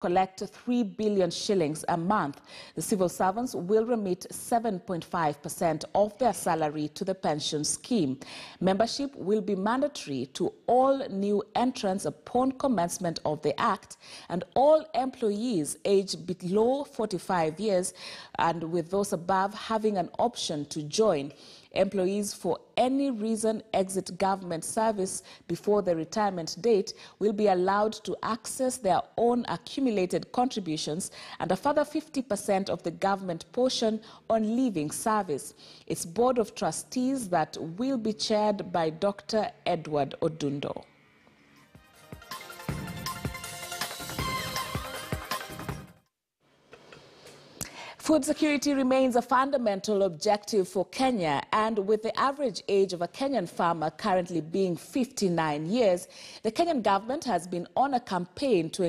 collect 3 billion shillings a month. The civil servants will remit 7.5% of their salary to the pension scheme. Membership will be mandatory to all new entrants upon commencement of the Act, and all employees aged below 45 years and with those above having an option to join. Employees for any reason exit government service before the retirement date will be allowed to access their own accumulated contributions and a further 50% of the government portion on leaving service. It's Board of Trustees that will be chaired by Dr. Edward Odundo. Food security remains a fundamental objective for Kenya, and with the average age of a Kenyan farmer currently being 59 years, the Kenyan government has been on a campaign to